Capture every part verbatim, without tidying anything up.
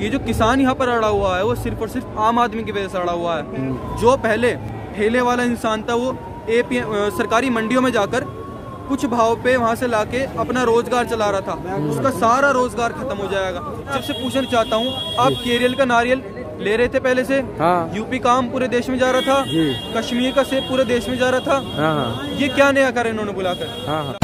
ये जो किसान यहाँ पर अड़ा हुआ है वो सिर्फ और सिर्फ आम आदमी की वजह से अड़ा हुआ है। जो पहले ठेले वाला इंसान था वो एपीएम सरकारी मंडियों में जाकर कुछ भाव पे वहाँ से लाके अपना रोजगार चला रहा था, उसका सारा रोजगार खत्म हो जाएगा। सबसे पूछना चाहता हूँ, आप केरल का नारियल ले रहे थे पहले से, हाँ। यूपी का आम पूरे देश में जा रहा था, कश्मीर का सेब पूरे देश में जा रहा था, हाँ। ये क्या नया कर इन्होंने बुलाकर, हाँ।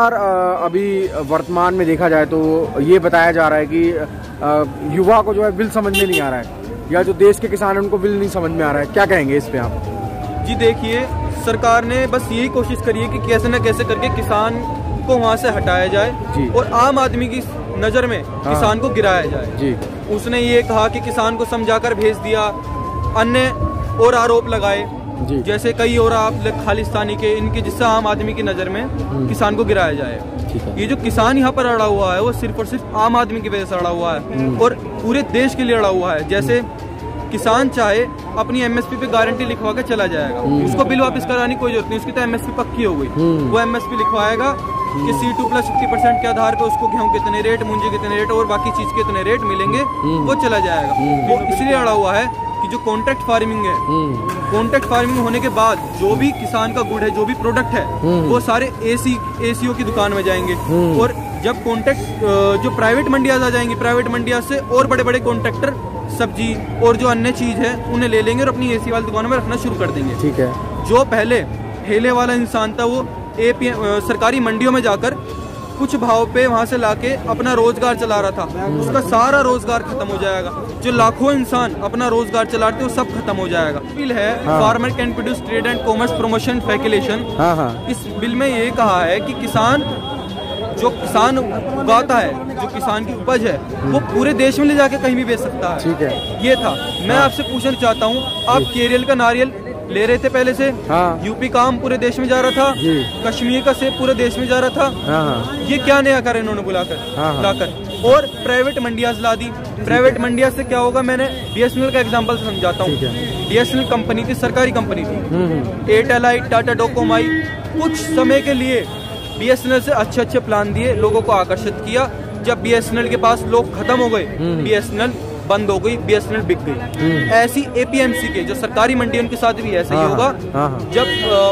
अभी वर्तमान में देखा जाए तो ये बताया जा रहा है कि युवा को जो है बिल समझ में नहीं आ रहा है, या जो देश के किसान हैं उनको बिल नहीं समझ में आ रहा है, क्या कहेंगे इस पे आप? जी देखिए, सरकार ने बस यही कोशिश करी है कि कैसे न कैसे करके किसान को वहाँ से हटाया जाए और आम आदमी की नज़र में किसान को गिराया जाए। जी, उसने ये कहा कि किसान को समझाकर भेज दिया, अन्य और आरोप लगाए, जैसे कई और आप खालिस्तानी के, इनके, जिससे आम आदमी की नज़र में किसान को गिराया जाए। ये जो किसान यहाँ पर अड़ा हुआ है वो सिर्फ और सिर्फ आम आदमी की वजह से अड़ा हुआ है और पूरे देश के लिए अड़ा हुआ है। जैसे किसान चाहे अपनी एमएसपी पे गारंटी लिखवा के चला जाएगा, उसको बिल वापस कराने की कोई जरूरत नहीं, उसकी तो एमएसपी पक्की हो गई। वो एमएसपी लिखवाएगा कि C two plus fifty percent के आधार पर उसको गेहूं कितने रेट, मूंजी कितने रेट और बाकी चीज के इतने रेट मिलेंगे, वो चला जाएगा। वो इसलिए अड़ा हुआ है कि जो कॉन्ट्रैक्ट फार्मिंग है, कॉन्ट्रैक्ट फार्मिंग होने के बाद जो भी किसान का गुड़ है, जो भी प्रोडक्ट है, वो सारे एसी एसीओ की दुकान में जाएंगे और जब कॉन्ट्रैक्ट जो प्राइवेट मंडियाज आ जाएंगी, प्राइवेट मंडिया से और बड़े बड़े कॉन्ट्रैक्टर सब्जी और जो अन्य चीज है उन्हें ले लेंगे और अपनी एसी वाली दुकानों में रखना शुरू कर देंगे। ठीक है, जो पहले ठेले वाला इंसान था वो एपीएम सरकारी मंडियों में जाकर कुछ भाव पे वहाँ से लाके अपना रोजगार चला रहा था, उसका सारा रोजगार खत्म हो जाएगा। जो लाखों इंसान अपना रोजगार चलाते हैं वो सब खत्म हो जाएगा। बिल है, हाँ। Farmer can produce trade and commerce promotion facilitation, हाँ हाँ। इस बिल में ये कहा है कि किसान जो किसान उगाता है, जो किसान की उपज है, वो पूरे देश में ले जाके कहीं भी बेच सकता है। ठीक है, ये था। मैं आपसे पूछना चाहता हूँ, आप केरल का नारियल ले रहे थे पहले से, हाँ। यूपी का आम पूरे देश में जा रहा था, कश्मीर का सेब पूरे देश में जा रहा था, हाँ। ये क्या नया कर इन्होंने बुलाकर, हाँ। लाकर और प्राइवेट मंडिया ला दी। प्राइवेट मंडिया से क्या होगा, मैंने बीएसएनएल का एग्जांपल समझाता हूँ। बीएसएनएल कंपनी थी, सरकारी कंपनी थी, एयरटेल आई, टाटा डोकोम आई, कुछ समय के लिए बीएसएनएल से अच्छे अच्छे प्लान दिए, लोगों को आकर्षित किया। जब बीएसएनएल के पास लोग खत्म हो गए, बीएसएनएल बंद हो गई, बीएसएनएल बिक गई। ऐसी एपीएमसी के जो सरकारी मंडी, उनके साथ भी ऐसा ही होगा। जब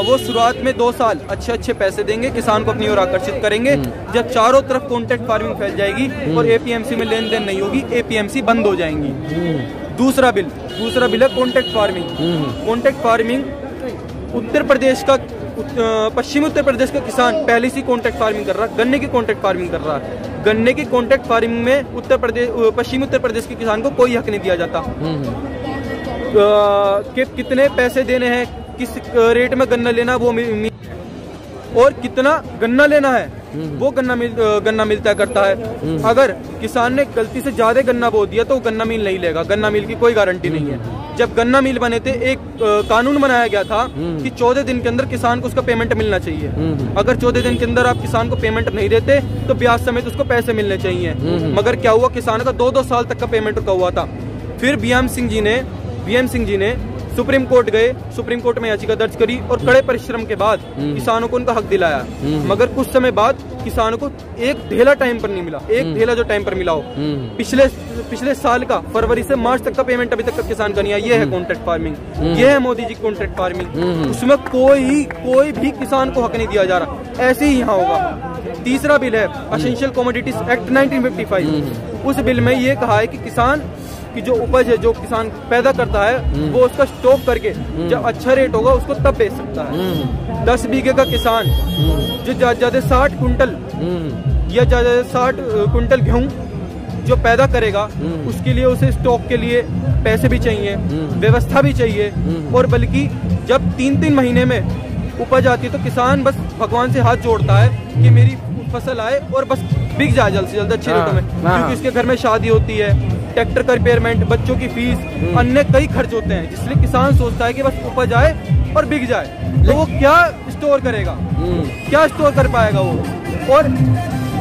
वो शुरुआत में दो साल अच्छे अच्छे पैसे देंगे, किसान को अपनी ओर आकर्षित करेंगे, जब चारों तरफ कॉन्ट्रैक्ट फार्मिंग फैल जाएगी और एपीएमसी में लेन देन नहीं होगी, एपीएमसी बंद हो जाएंगी। दूसरा बिल, दूसरा बिल है contract farming. Contract farming, Uttar Pradesh का, पश्चिमी उत्तर प्रदेश का किसान पहले से कॉन्ट्रैक्ट फार्मिंग कर रहा है, गन्ने की कॉन्ट्रैक्ट फार्मिंग कर रहा है। गन्ने की कॉन्ट्रैक्ट फार्मिंग में उत्तर प्रदेश, पश्चिमी उत्तर प्रदेश के किसान को कोई हक नहीं दिया जाता कि कितने पैसे देने हैं, किस रेट में गन्ना लेना, वो और कितना गन्ना लेना है वो गन्ना मिल, गन्ना मिलता करता है। अगर किसान ने गलती से ज्यादा गन्ना बो दिया तो वो गन्ना मिल नहीं लेगा, गन्ना मिल की कोई गारंटी नहीं है। जब गन्ना मिल बने थे, एक कानून बनाया गया था कि चौदह दिन के अंदर किसान को उसका पेमेंट मिलना चाहिए। अगर चौदह दिन के अंदर आप किसान को पेमेंट नहीं देते तो ब्याज समेत उसको पैसे मिलने चाहिए। मगर क्या हुआ, किसान का दो दो साल तक का पेमेंट रुका हुआ था। फिर बीएम सिंह जी ने बीएम सिंह जी ने सुप्रीम कोर्ट गए, सुप्रीम कोर्ट में याचिका दर्ज करी और कड़े परिश्रम के बाद किसानों को उनका हक दिलाया। मगर कुछ समय बाद किसानों को एक ढेला टाइम पर नहीं मिला, एक ढेला जो टाइम पर मिला हो, पिछले पिछले साल का फरवरी से मार्च तक का पेमेंट अभी तक किसान का नहीं आया। ये है कॉन्ट्रैक्ट फार्मिंग, ये है मोदी जी कॉन्ट्रैक्ट फार्मिंग, उसमें कोई कोई भी किसान को हक नहीं दिया जा रहा, ऐसे ही यहाँ होगा। तीसरा बिल है essential commodities act nineteen fifty five. उस बिल में ये कहा है कि किसान कि जो उपज है, जो किसान पैदा करता है, वो उसका स्टॉक करके जब अच्छा रेट होगा उसको तब बेच सकता है। दस बीघे का किसान जो ज्यादा साठ कुंटल या ज्यादा साठ कुंटल गेहूं जो पैदा करेगा, उसके लिए उसे स्टॉक के लिए पैसे भी चाहिए, व्यवस्था भी चाहिए। और बल्कि जब तीन तीन महीने में उपज आती है तो किसान बस भगवान से हाथ जोड़ता है कि मेरी फसल आए और बस बिक जाए जल्द से जल्द अच्छे रेटों में, क्योंकि उसके घर में शादी होती है, ट्रैक्टर का रिपेयरमेंट, बच्चों की फीस, अन्य कई खर्च होते हैं, जिसलिए किसान सोचता है कि बस उपज आए और बिक जाए। तो वो क्या स्टोर करेगा, क्या स्टोर कर पाएगा वो? और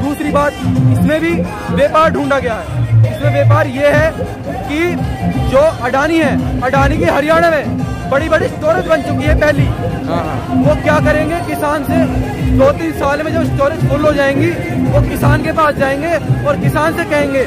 दूसरी बात, इसमें भी व्यापार ढूंढा गया है। इसमें व्यापार ये है कि जो अडानी है, अडानी की हरियाणा में बड़ी बड़ी स्टोरेज बन चुकी है पहली, वो क्या करेंगे किसान से दो तीन साल में जब स्टोरेज फुल हो जाएंगी वो किसान के पास जाएंगे और किसान से कहेंगे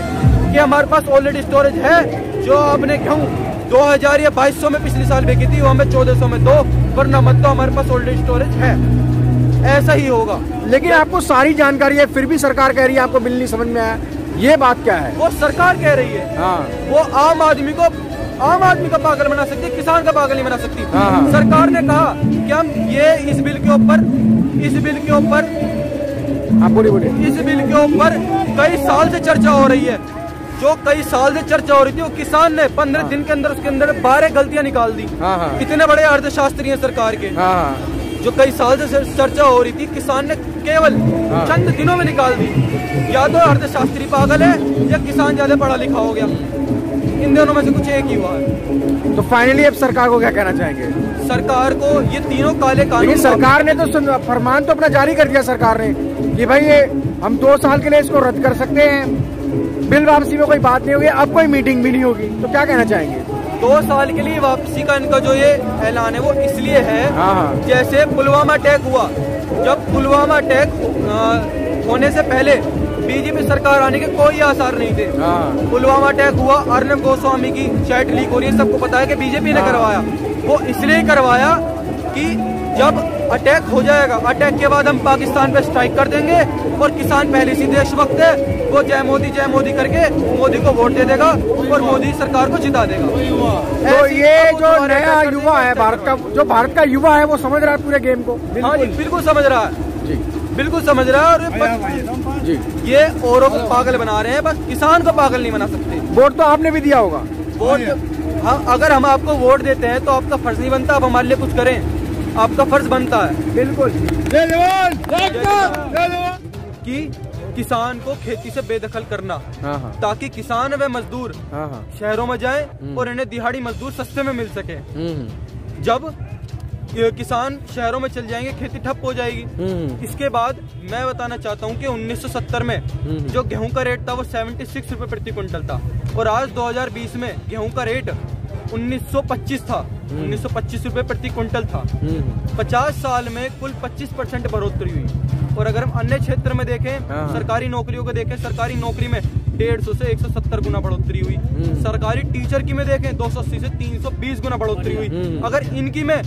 कि हमारे पास ऑलरेडी स्टोरेज है, जो आपने गेहूँ दो हजार या बाईस सौ में पिछले साल बेची थी वो हमें चौदह सौ में दो, वरना मत दो, हमारे पास ऑलरेडी स्टोरेज है। ऐसा ही होगा। लेकिन आपको सारी जानकारी है फिर भी सरकार कह रही है आपको बिल नहीं समझ में आया, ये बात क्या है? वो सरकार कह रही है, वो आम आदमी को आम आदमी का पागल बना सकती है, किसान का पागल नहीं बना सकती। सरकार ने कहा कि हम ये इस बिल के ऊपर इस बिल के ऊपर आप बोलिए बोलिए इस बिल के ऊपर कई साल से चर्चा हो रही है, जो कई साल से चर्चा हो रही थी वो किसान ने पंद्रह दिन के अंदर उसके अंदर बारह गलतियां निकाल दी। इतने बड़े अर्थशास्त्री हैं सरकार के, जो कई साल से चर्चा हो रही थी किसान ने केवल चंद दिनों में निकाल दी। या तो अर्थशास्त्री पागल है या किसान ज्यादा पढ़ा लिखा हो गया, इन दोनों में से कुछ एक ही हुआ है। तो फाइनली अब सरकार को क्या कहना चाहेंगे? सरकार को ये तीनों काले कानून, सरकार ने तो फरमान तो अपना जारी कर दिया सरकार ने कि भाई ये हम दो साल के लिए इसको रद्द कर सकते हैं, बिल वापसी में कोई बात नहीं होगी, अब कोई मीटिंग भी नहीं होगी, तो क्या कहना चाहेंगे? दो साल के लिए वापसी का इनका जो ये ऐलान है वो इसलिए है, जैसे पुलवामा अटैक हुआ, जब पुलवामा अटैक होने से पहले बीजेपी सरकार आने के कोई आसार नहीं थे। पुलवामा अटैक हुआ, अर्नब गोस्वामी की चैट लीक हो रही है, सबको पता है कि बीजेपी ने करवाया। वो इसलिए करवाया कि जब अटैक हो जाएगा, अटैक के बाद हम पाकिस्तान पे स्ट्राइक कर देंगे और किसान पहले से देशभक्त है, वो जय मोदी जय मोदी करके मोदी को वोट दे देगा और मोदी सरकार को जिता देगा। तो ये जो नया युवा है भारत का, जो भारत का युवा है वो समझ रहा है पूरे गेम को। हाँ जी, बिल्कुल समझ रहा है जी, बिल्कुल समझ रहा है। और ये औरों को पागल बना रहे हैं, बस किसान को पागल नहीं बना सकते। वोट तो आपने भी दिया होगा, वोट हम, अगर हम आपको वोट देते हैं तो आपका फर्ज नहीं बनता, आप हमारे लिए कुछ करें, आपका फर्ज बनता है। बिल्कुल जय जवान जय जवान। कि किसान को खेती से बेदखल करना ताकि किसान व मजदूर शहरों में जाएं और इन्हें दिहाड़ी मजदूर सस्ते में मिल सके। जब किसान शहरों में चल जाएंगे खेती ठप हो जाएगी। इसके बाद मैं बताना चाहता हूं कि उन्नीस सौ सत्तर में जो गेहूं का रेट था वो छिहत्तर रुपए प्रति क्विंटल था और आज दो हजार बीस में गेहूं का रेट उन्नीस सौ पच्चीस था, उन्नीस सौ पच्चीस रुपए प्रति क्विंटल था। पचास साल में कुल पच्चीस परसेंट बढ़ोतरी हुई। और अगर हम अन्य क्षेत्र में देखें, सरकारी नौकरियों को देखें, सरकारी नौकरी में डेढ़ सौ से एक सौ सत्तर गुना बढ़ोतरी हुई। सरकारी टीचर की में देखें दो सौ अस्सी से तीन सौ बीस गुना बढ़ोतरी हुई। अगर इनकी में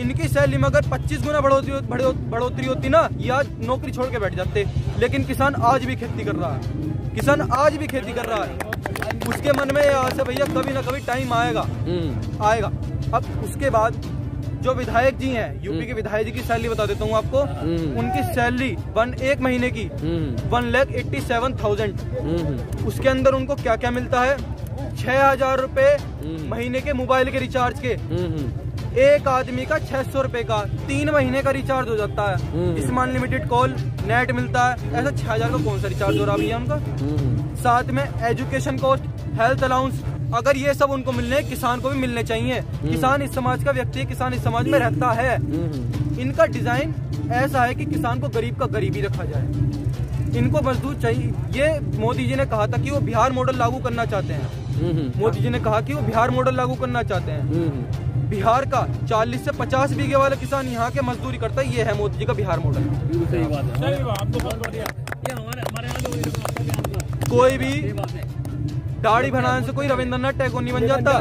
इनकी सैलरी में अगर पच्चीस गुना बढ़ोतरी होती ना, ये आज नौकरी छोड़ के बैठ जाते। लेकिन किसान आज भी खेती कर रहा है, किसान आज भी खेती कर रहा है। उसके मन में यहाँ से भैया कभी ना कभी टाइम आएगा आएगा। अब उसके बाद जो विधायक जी हैं, यूपी के विधायक जी की सैलरी बता देता हूँ आपको। उनकी सैलरी वन एक महीने की one lakh eighty seven thousand. उसके अंदर उनको क्या क्या मिलता है? छह हजार रूपए महीने के मोबाइल के रिचार्ज के, एक आदमी का छह सौ रूपये का तीन महीने का रिचार्ज हो जाता है। इसमें अनलिमिटेड कॉल नेट मिलता है। ऐसा छह हजार का कौन सा रिचार्ज हो रहा है भैया उनका? साथ में एजुकेशन कॉस्ट, हेल्थ अलाउंस, अगर ये सब उनको मिलने, किसान को भी मिलने चाहिए। किसान इस समाज का व्यक्ति है, किसान इस समाज में रहता है। इनका डिजाइन ऐसा है कि किसान को गरीब का गरीब ही रखा जाए, इनको मजदूर चाहिए। ये मोदी जी ने कहा था कि वो बिहार मॉडल लागू करना चाहते हैं। मोदी जी ने कहा कि वो बिहार मॉडल लागू करना चाहते हैं। बिहार का चालीस से पचास बीघे वाला किसान यहाँ के मजदूरी करता है। ये है मोदी जी का बिहार मॉडल। सही बात है, कोई भी दाढ़ी बनाने से कोई रवींद्रनाथ टैगोर नहीं बन जाता।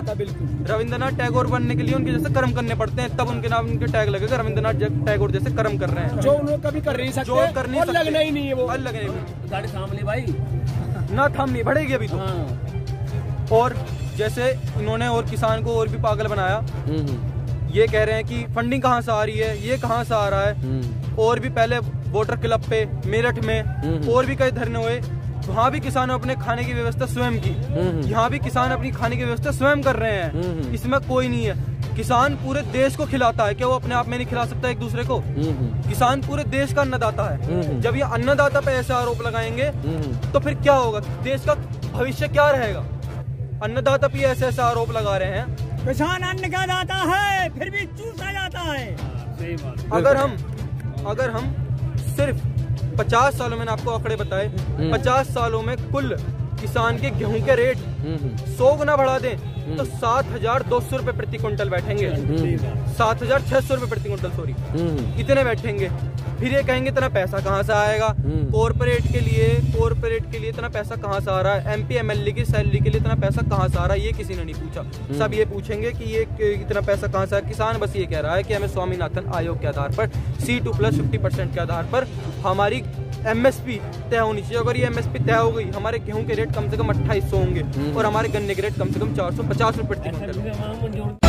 रवींद्रनाथ टैगोर बनने के लिए उनके जैसे कर्म करने पड़ते हैं, तब उनके नाम उनके टैग लगेगा, रवींद्रनाथ टैगोर जैसे कर्म कर रहे हैं, जो लोग कभी कर नहीं सकते, जो कर नहीं सकते, लगना ही नहीं है वो लगने दाढ़ी थाम ले भाई, ना थामनी बढ़ेगी अभी तो। और जैसे इन्होंने और किसान को और भी पागल बनाया, ये कह रहे हैं कि फंडिंग कहाँ से आ रही है, ये कहाँ से आ रहा है। और भी पहले वोटर क्लब पे मेरठ में और भी कई धरने हुए, वहाँ भी किसानों अपने खाने की व्यवस्था स्वयं की। यहाँ भी किसान अपनी खाने की व्यवस्था स्वयं कर रहे हैं, इसमें कोई नहीं है। किसान पूरे देश को खिलाता है, क्या वो अपने आप में नहीं खिला सकता एक दूसरे को? किसान पूरे देश का अन्नदाता है। जब ये अन्नदाता पे ऐसे आरोप लगाएंगे तो फिर क्या होगा, देश का भविष्य क्या रहेगा? अन्नदाता पे ऐसे ऐसे आरोप लगा रहे हैं। किसान अन्न का दाता है, फिर भी चूसा जाता है। अगर हम अगर हम सिर्फ पचास सालों में, मैंने आपको आंकड़े बताए, पचास सालों में कुल किसान के गेहूं के रेट सौ गुना बढ़ा दें तो सात हजार दो सौ रूपये प्रति क्विंटल बैठेंगे, सात हजार छह सौ रूपये प्रति क्विंटल सॉरी इतने बैठेंगे। फिर ये कहेंगे इतना पैसा कहाँ से आएगा कॉर्पोरेट के लिए, कॉर्पोरेट के लिए इतना पैसा कहाँ से आ रहा है, एमपी एमएलए की सैलरी के लिए इतना पैसा कहाँ से आ रहा है, ये किसी ने नहीं पूछा। सब ये पूछेंगे कि ये इतना पैसा कहाँ से आ रहा है। किसान बस ये कह रहा है कि हमें स्वामीनाथन आयोग के आधार पर C two plus fifty percent के आधार पर हमारी एमएसपी तय होनी चाहिए। अगर ये एमएसपी तय हो गई हमारे गेहूं के रेट कम से कम अट्ठाईस सौ होंगे और हमारे गन्ने के रेट कम से कम चार सौ पचास रुपये प्रति क्विंटल।